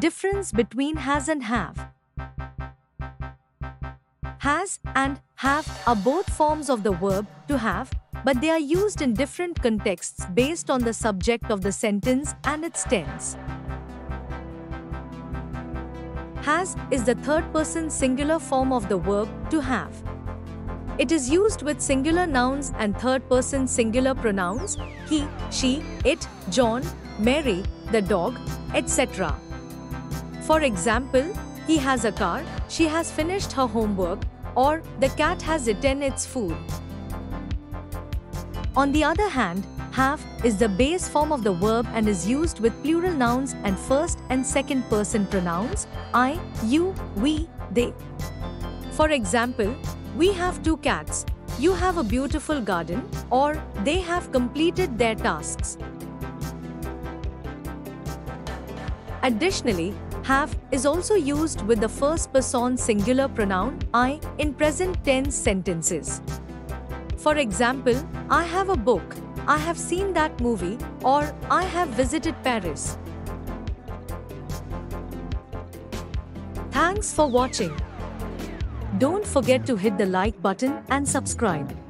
Difference between has and have. Has and have are both forms of the verb to have, but they are used in different contexts based on the subject of the sentence and its tense. Has is the third-person singular form of the verb to have. It is used with singular nouns and third-person singular pronouns he, she, it, John, Mary, the dog, etc. For example, he has a car, she has finished her homework, or the cat has eaten its food. On the other hand, have is the base form of the verb and is used with plural nouns and first and second person pronouns I, you, we, they. For example, we have two cats, you have a beautiful garden, or they have completed their tasks. Additionally, have is also used with the first person singular pronoun I in present tense sentences. For example, I have a book, I have seen that movie, or I have visited Paris. Thanks for watching. Don't forget to hit the like button and subscribe.